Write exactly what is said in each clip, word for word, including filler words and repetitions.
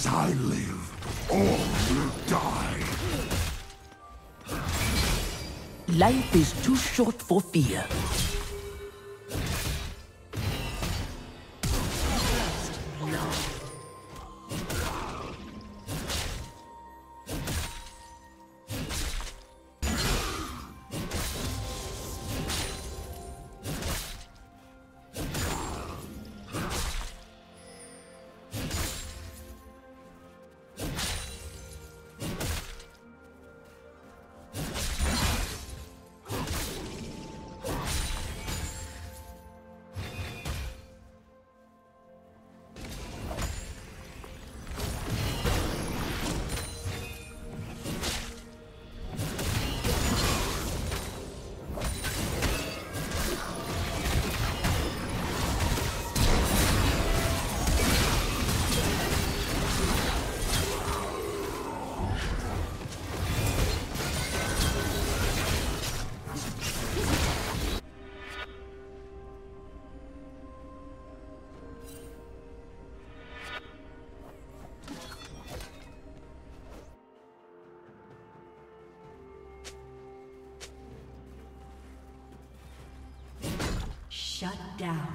As I live, all will die. Life is too short for fear. Shut down.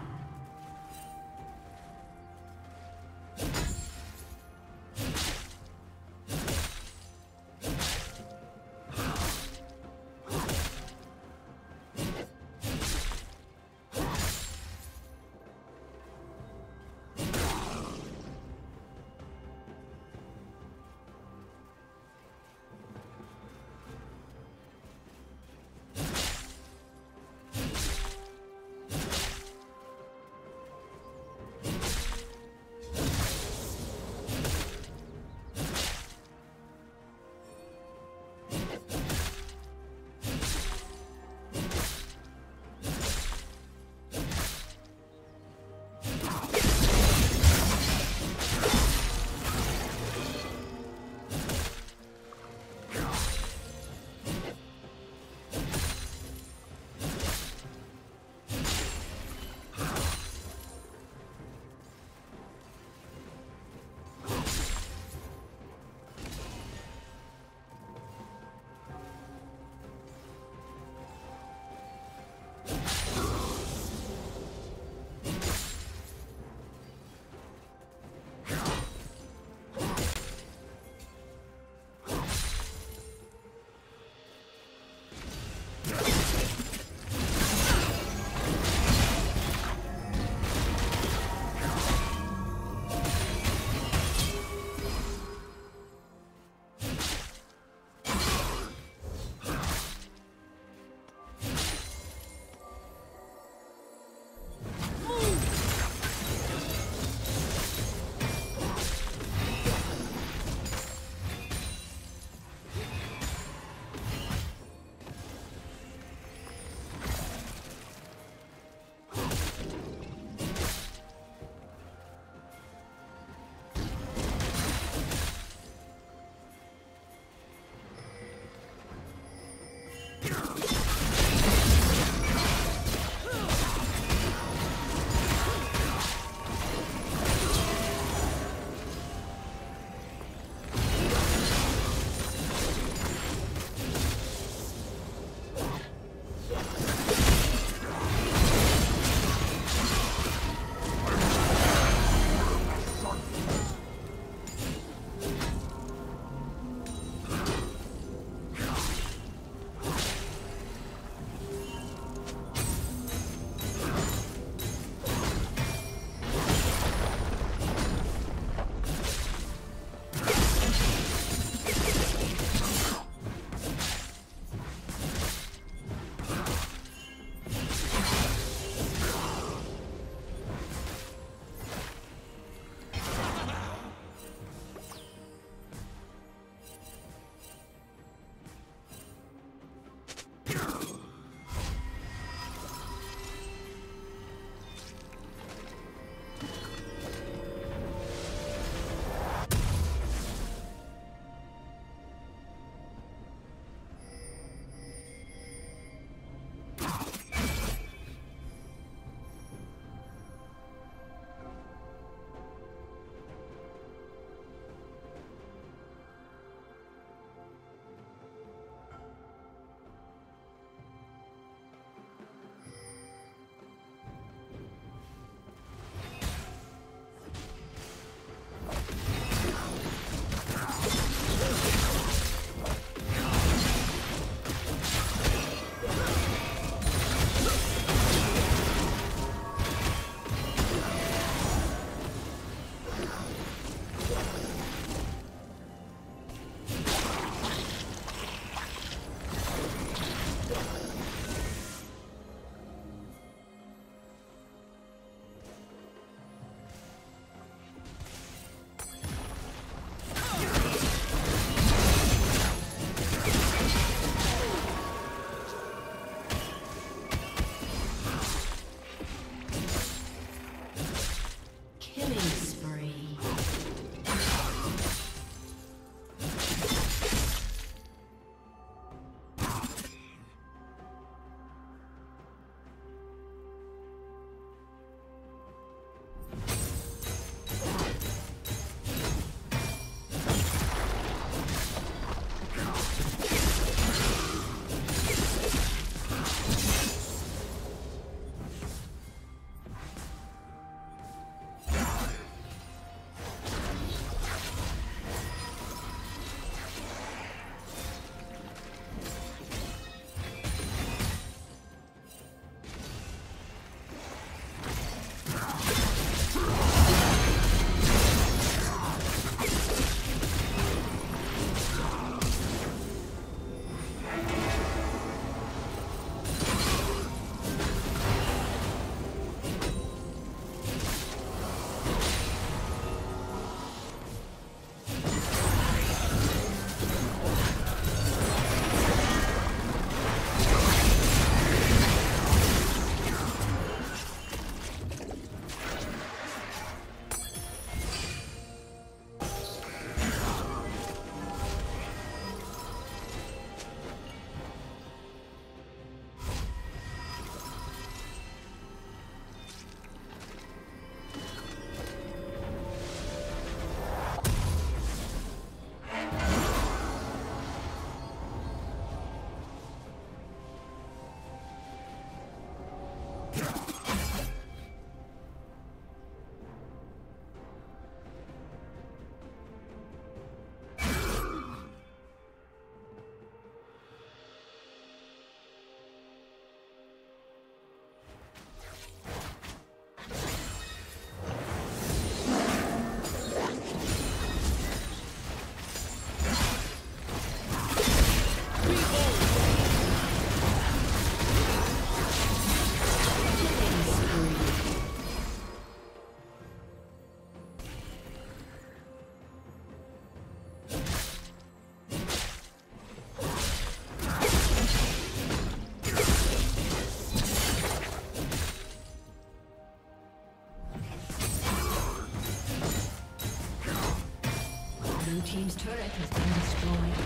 Team's turret has been destroyed.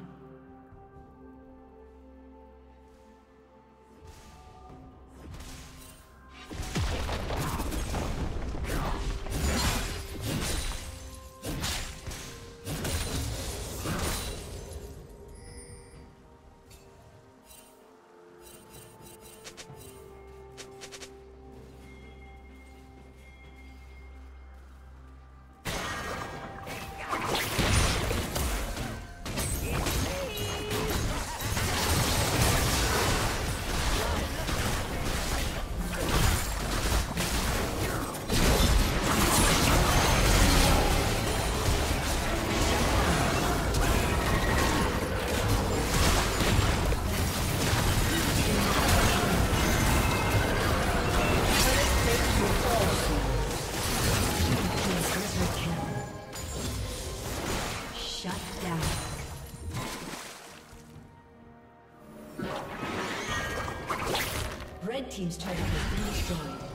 Team's turret has been destroyed.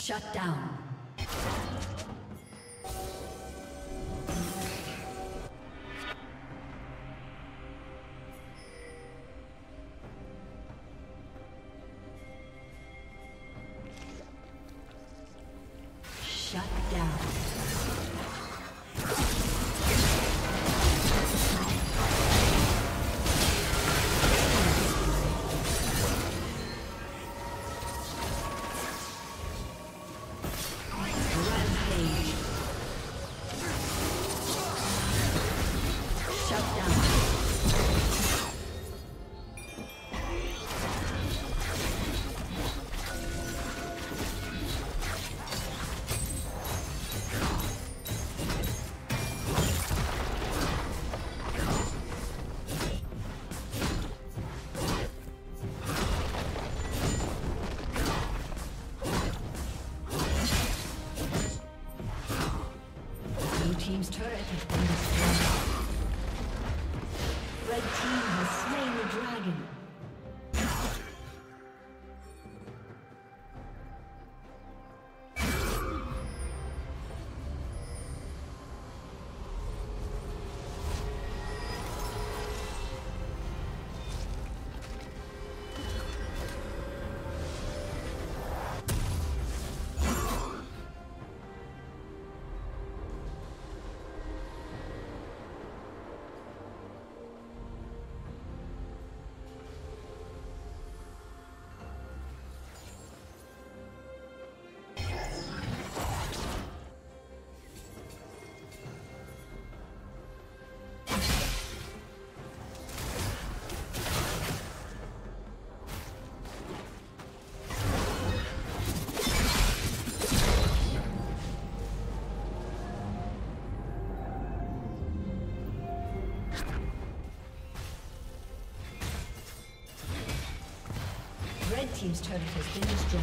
Shut down. Team's turret has been destroyed. Red team has slain the dragon. Team's turret has been destroyed.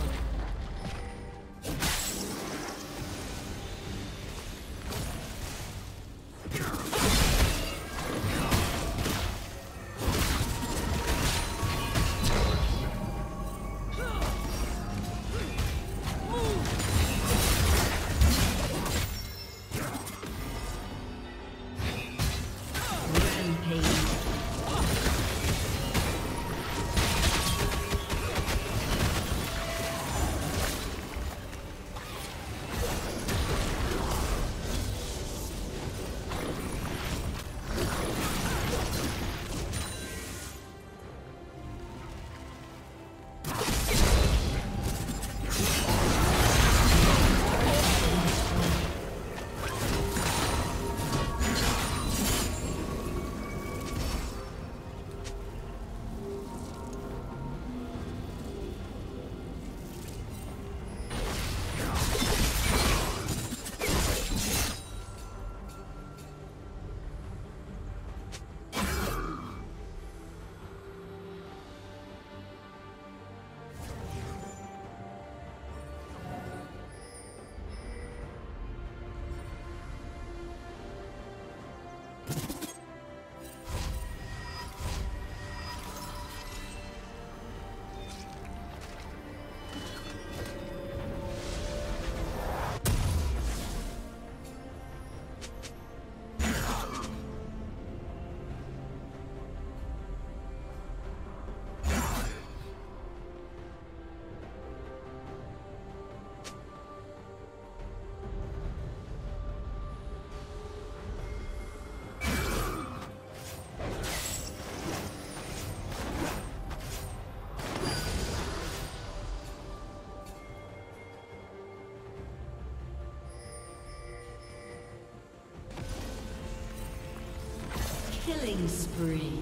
Killing spree.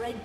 Red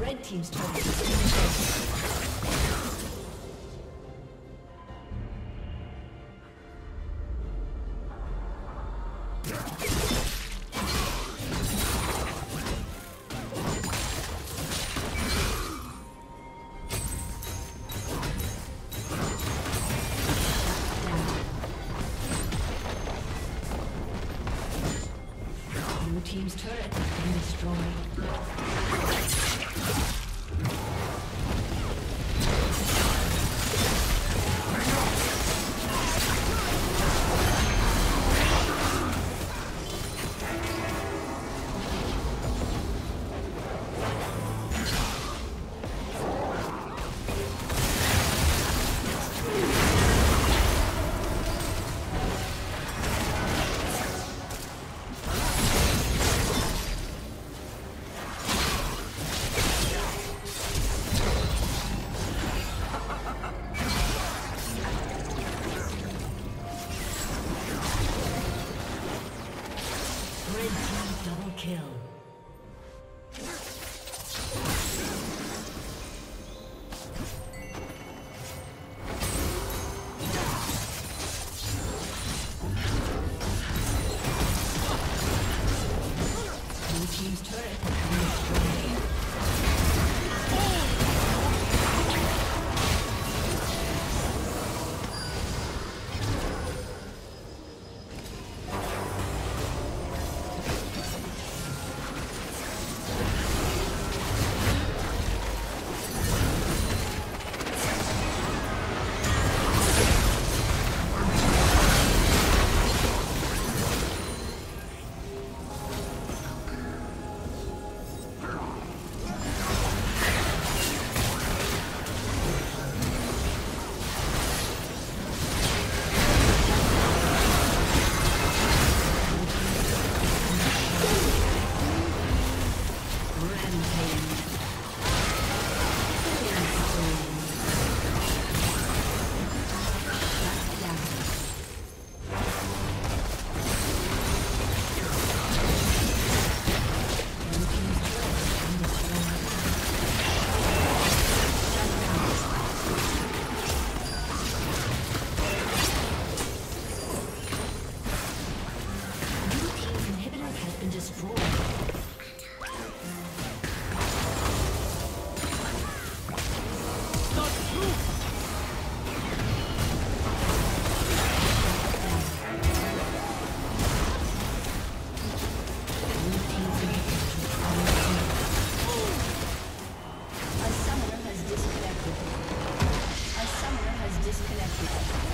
Red team's turret has been destroyed. Blue team's turret has been destroyed. disconnected.